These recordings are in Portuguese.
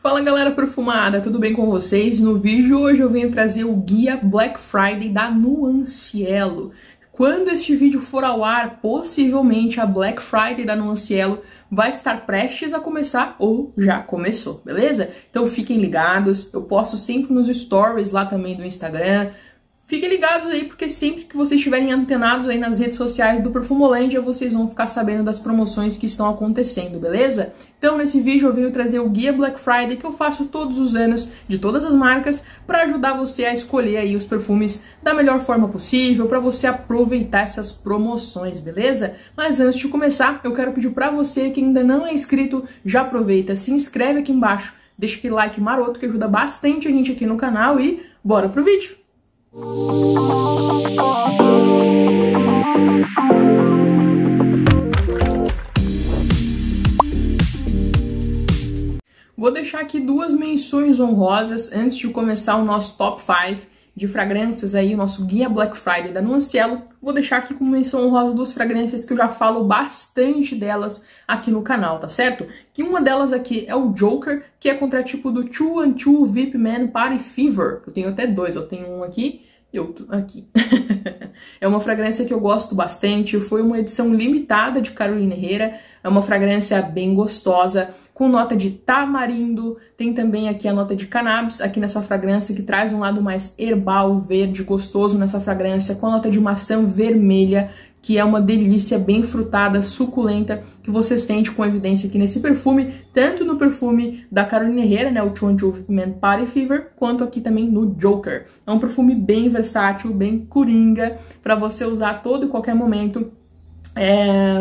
Fala galera perfumada, tudo bem com vocês? No vídeo de hoje eu venho trazer o guia Black Friday da Nuancielo. Quando este vídeo for ao ar, possivelmente a Black Friday da Nuancielo vai estar prestes a começar ou já começou, beleza? Então fiquem ligados, eu posto sempre nos stories lá também do Instagram. Fiquem ligados aí, porque sempre que vocês estiverem antenados aí nas redes sociais do Perfumolândia, vocês vão ficar sabendo das promoções que estão acontecendo, beleza? Então, nesse vídeo eu venho trazer o guia Black Friday que eu faço todos os anos, de todas as marcas, para ajudar você a escolher aí os perfumes da melhor forma possível, para você aproveitar essas promoções, beleza? Mas antes de começar, eu quero pedir para você que ainda não é inscrito, já aproveita, se inscreve aqui embaixo, deixa aquele like maroto que ajuda bastante a gente aqui no canal e bora pro vídeo! Vou deixar aqui duas menções honrosas antes de começar o nosso top 5 de fragrâncias aí, o nosso guia Black Friday da Nuancielo. Vou deixar aqui como menção honrosa duas fragrâncias que eu já falo bastante delas aqui no canal, tá certo? Que uma delas aqui é o Jocker, que é contratipo do 212 VIP Man Party Fever. Eu tenho até dois, eu tenho um aqui e outro aqui. É uma fragrância que eu gosto bastante, foi uma edição limitada de Carolina Herrera, é uma fragrância bem gostosa, com nota de tamarindo, tem também aqui a nota de cannabis, aqui nessa fragrância que traz um lado mais herbal, verde, gostoso nessa fragrância, com a nota de maçã vermelha, que é uma delícia bem frutada, suculenta, que você sente com evidência aqui nesse perfume, tanto no perfume da Caroline Herrera, né, o 212 Man Party Fever, quanto aqui também no Jocker. É um perfume bem versátil, bem coringa, para você usar a todo e qualquer momento.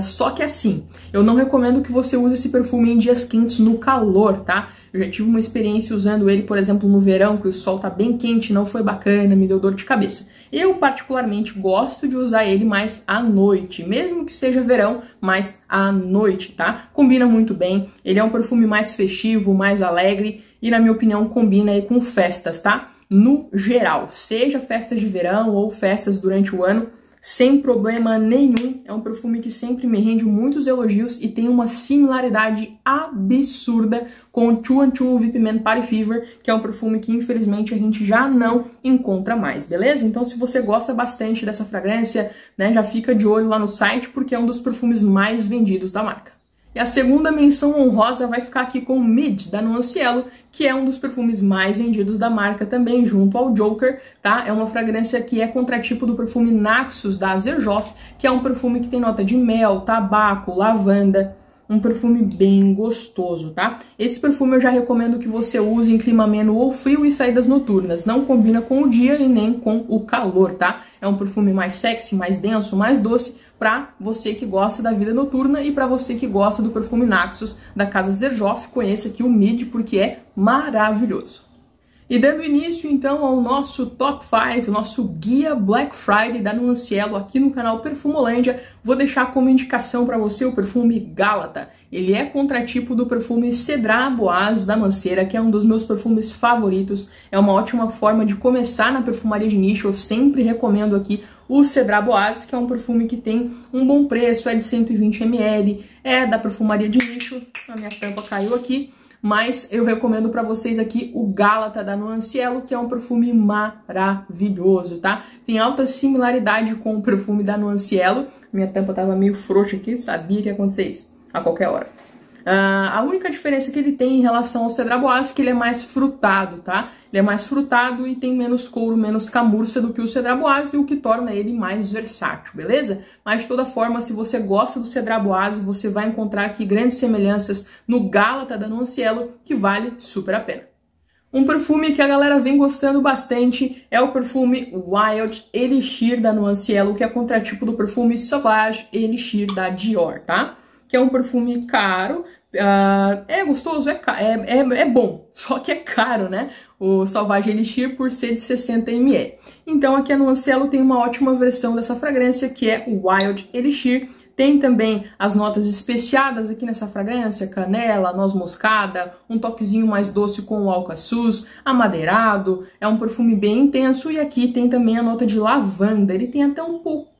Só que assim, eu não recomendo que você use esse perfume em dias quentes no calor, tá? Eu já tive uma experiência usando ele, por exemplo, no verão, que o sol tá bem quente, não foi bacana, me deu dor de cabeça. Eu, particularmente, gosto de usar ele mais à noite, mesmo que seja verão, mas à noite, tá? Combina muito bem, ele é um perfume mais festivo, mais alegre e, na minha opinião, combina aí com festas, tá? No geral, seja festas de verão ou festas durante o ano, sem problema nenhum, é um perfume que sempre me rende muitos elogios e tem uma similaridade absurda com o 212 VIP Man Party Fever, que é um perfume que infelizmente a gente já não encontra mais, beleza? Então se você gosta bastante dessa fragrância, né, já fica de olho lá no site, porque é um dos perfumes mais vendidos da marca. E a segunda menção honrosa vai ficar aqui com o Mead, da Nuancielo, que é um dos perfumes mais vendidos da marca também, junto ao Jocker, tá? É uma fragrância que é contratipo do perfume Naxos, da Xerjoff, que é um perfume que tem nota de mel, tabaco, lavanda, um perfume bem gostoso, tá? Esse perfume eu já recomendo que você use em clima ameno ou frio e saídas noturnas, não combina com o dia e nem com o calor, tá? É um perfume mais sexy, mais denso, mais doce, pra você que gosta da vida noturna e pra você que gosta do perfume Naxos da casa Xerjoff, conheça aqui o Mead porque é maravilhoso. E dando início então ao nosso Top 5, nosso guia Black Friday da Nuancielo aqui no canal Perfumolândia, vou deixar como indicação para você o perfume Gálata. Ele é contratipo do perfume Cedra Boaz da Manceira, que é um dos meus perfumes favoritos, é uma ótima forma de começar na perfumaria de nicho, eu sempre recomendo aqui o Cedra Boaz, que é um perfume que tem um bom preço, é de 120 ml, é da perfumaria de nicho, a minha tampa caiu aqui, mas eu recomendo pra vocês aqui o Gálata da Nuancielo, que é um perfume maravilhoso, tá? Tem alta similaridade com o perfume da Nuancielo, minha tampa tava meio frouxa aqui, sabia que ia acontecer isso a qualquer hora. A única diferença que ele tem em relação ao Cedra Boaz é que ele é mais frutado, tá? Ele é mais frutado e tem menos couro, menos camurça do que o Cedra Boaz, o que torna ele mais versátil, beleza? Mas de toda forma, se você gosta do Cedra Boaz, você vai encontrar aqui grandes semelhanças no Gálata da Nuancielo, que vale super a pena. Um perfume que a galera vem gostando bastante é o perfume Wild Elixir da Nuancielo, que é contratipo do perfume Sauvage Elixir da Dior, tá? Que é um perfume caro, é gostoso, é bom, só que é caro, né? O Sauvage Elixir por ser de 60 ml. Então aqui a Nuancielo tem uma ótima versão dessa fragrância, que é o Wild Elixir. Tem também as notas especiadas aqui nessa fragrância, canela, noz moscada, um toquezinho mais doce com o alcaçuz, amadeirado, é um perfume bem intenso e aqui tem também a nota de lavanda, ele tem até um pouquinho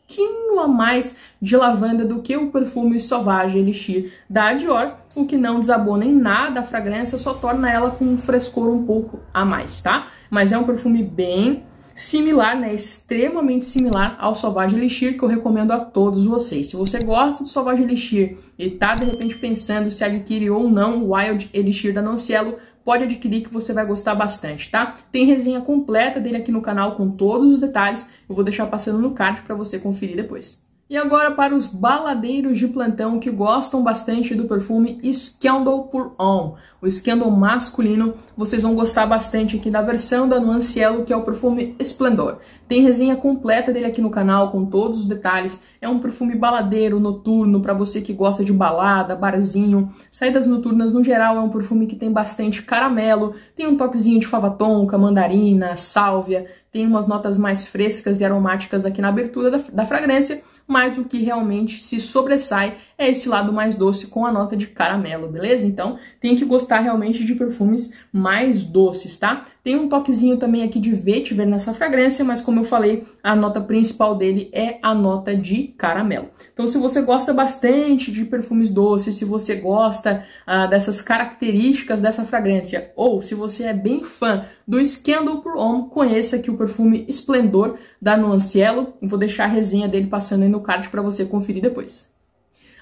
a mais de lavanda do que o perfume Sauvage Elixir da Dior, o que não desabona em nada a fragrância, só torna ela com um frescor um pouco a mais, tá? Mas é um perfume bem similar, né? Extremamente similar ao Sauvage Elixir, que eu recomendo a todos vocês. Se você gosta do Sauvage Elixir e tá de repente pensando se adquire ou não o Wild Elixir da Nuancielo, pode adquirir que você vai gostar bastante, tá? Tem resenha completa dele aqui no canal com todos os detalhes. Eu vou deixar passando no card para você conferir depois. E agora para os baladeiros de plantão que gostam bastante do perfume Scandal Pour Homme, o Scandal masculino, vocês vão gostar bastante aqui da versão da Nuancielo, que é o perfume Esplendor. Tem resenha completa dele aqui no canal com todos os detalhes. É um perfume baladeiro, noturno, para você que gosta de balada, barzinho, saídas noturnas no geral. É um perfume que tem bastante caramelo, tem um toquezinho de fava tonka, mandarina, sálvia, tem umas notas mais frescas e aromáticas aqui na abertura da fragrância. Mas o que realmente se sobressai é esse lado mais doce com a nota de caramelo, beleza? Então, tem que gostar realmente de perfumes mais doces, tá? Tem um toquezinho também aqui de vetiver nessa fragrância, mas como eu falei, a nota principal dele é a nota de caramelo. Então, se você gosta bastante de perfumes doces, se você gosta dessas características dessa fragrância, ou se você é bem fã do Scandal Pour Homme, conheça aqui o perfume Esplendor da Nuancielo. Vou deixar a resenha dele passando aí no card para você conferir depois.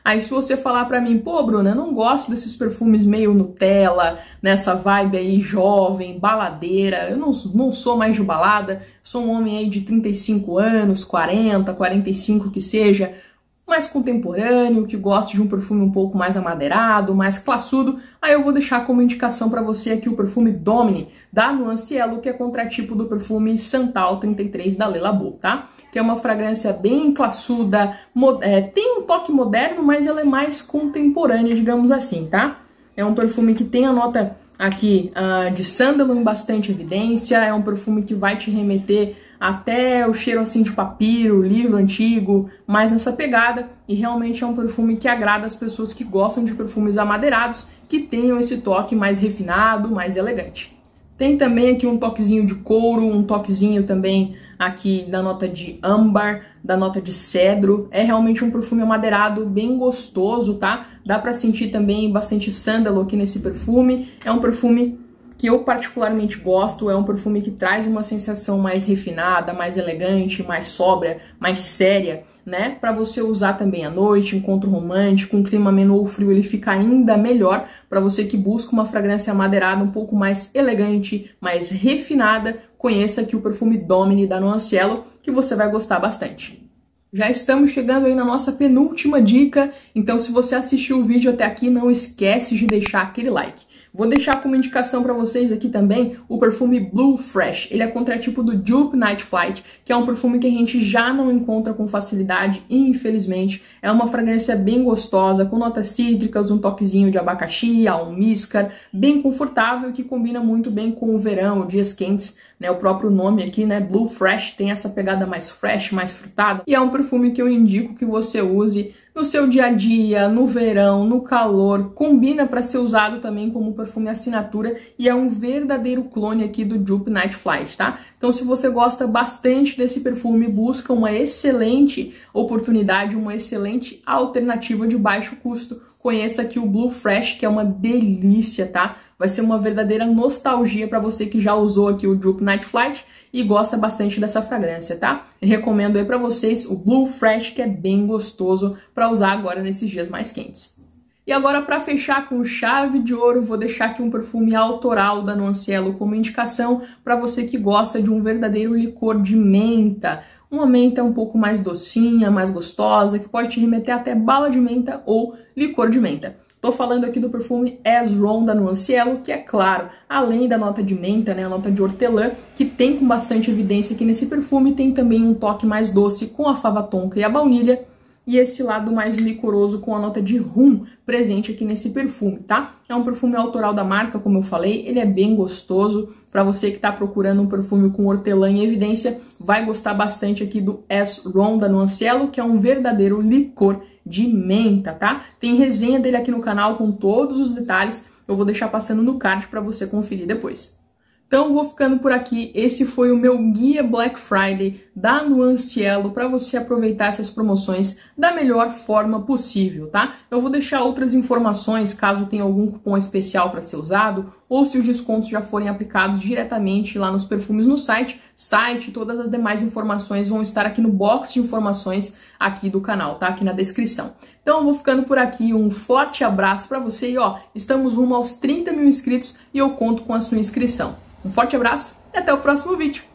Aí se você falar pra mim, pô, Bruna, eu não gosto desses perfumes meio Nutella, nessa vibe aí jovem, baladeira, eu não sou mais de balada, sou um homem aí de 35 anos, 40, 45 que seja, mais contemporâneo, que gosta de um perfume um pouco mais amadeirado, mais classudo, aí eu vou deixar como indicação pra você aqui o perfume Domini, da Nuancielo, que é contratipo do perfume Santal 33 da Le Labo, tá? Que é uma fragrância bem classuda, tem um toque moderno, mas ela é mais contemporânea, digamos assim, tá? É um perfume que tem a nota aqui de sândalo em bastante evidência, é um perfume que vai te remeter até o cheiro assim de papiro, livro antigo, mais nessa pegada, e realmente é um perfume que agrada as pessoas que gostam de perfumes amadeirados, que tenham esse toque mais refinado, mais elegante. Tem também aqui um toquezinho de couro, um toquezinho também aqui da nota de âmbar, da nota de cedro. É realmente um perfume amadeirado bem gostoso, tá? Dá pra sentir também bastante sândalo aqui nesse perfume. É um perfume que eu particularmente gosto, é um perfume que traz uma sensação mais refinada, mais elegante, mais sóbria, mais séria, né? Pra você usar também à noite, encontro romântico, um clima ameno ou frio, ele fica ainda melhor pra você que busca uma fragrância amadeirada um pouco mais elegante, mais refinada. Conheça aqui o perfume Domini da Nuancielo, que você vai gostar bastante. Já estamos chegando aí na nossa penúltima dica, então se você assistiu o vídeo até aqui, não esquece de deixar aquele like. Vou deixar como indicação para vocês aqui também o perfume Blue Fresh. Ele é contratipo do Dupe Night Flight, que é um perfume que a gente já não encontra com facilidade, infelizmente. É uma fragrância bem gostosa, com notas cítricas, um toquezinho de abacaxi, almíscar, bem confortável, que combina muito bem com o verão, dias quentes, né? O próprio nome aqui, né? Blue Fresh, tem essa pegada mais fresh, mais frutada. E é um perfume que eu indico que você use no seu dia a dia, no verão, no calor, combina para ser usado também como perfume assinatura e é um verdadeiro clone aqui do Dupe Night Flight, tá? Então se você gosta bastante desse perfume, busca uma excelente oportunidade, uma excelente alternativa de baixo custo, conheça aqui o Blue Fresh, que é uma delícia, tá? Vai ser uma verdadeira nostalgia para você que já usou aqui o Dupe Night Flight e gosta bastante dessa fragrância, tá? Eu recomendo aí pra vocês o Blue Fresh, que é bem gostoso pra usar agora nesses dias mais quentes. E agora, pra fechar com chave de ouro, vou deixar aqui um perfume autoral da Nuancielo como indicação pra você que gosta de um verdadeiro licor de menta. Uma menta um pouco mais docinha, mais gostosa, que pode te remeter até bala de menta ou licor de menta. Tô falando aqui do perfume As Wrong da Nuancielo, que é claro, além da nota de menta, né, a nota de hortelã, que tem com bastante evidência aqui nesse perfume, tem também um toque mais doce com a fava tonka e a baunilha, e esse lado mais licoroso com a nota de rum presente aqui nesse perfume, tá? É um perfume autoral da marca, como eu falei, ele é bem gostoso. Pra você que tá procurando um perfume com hortelã em evidência, vai gostar bastante aqui do As Wrong da Nuancielo, que é um verdadeiro licor de menta, tá? Tem resenha dele aqui no canal com todos os detalhes, eu vou deixar passando no card para você conferir depois. Então vou ficando por aqui, esse foi o meu guia Black Friday da Nuancielo para você aproveitar essas promoções da melhor forma possível, tá? Eu vou deixar outras informações caso tenha algum cupom especial para ser usado ou se os descontos já forem aplicados diretamente lá nos perfumes no site, todas as demais informações vão estar aqui no box de informações aqui do canal, tá? Aqui na descrição. Então eu vou ficando por aqui, um forte abraço para você e ó, estamos rumo aos 30 mil inscritos e eu conto com a sua inscrição. Um forte abraço e até o próximo vídeo!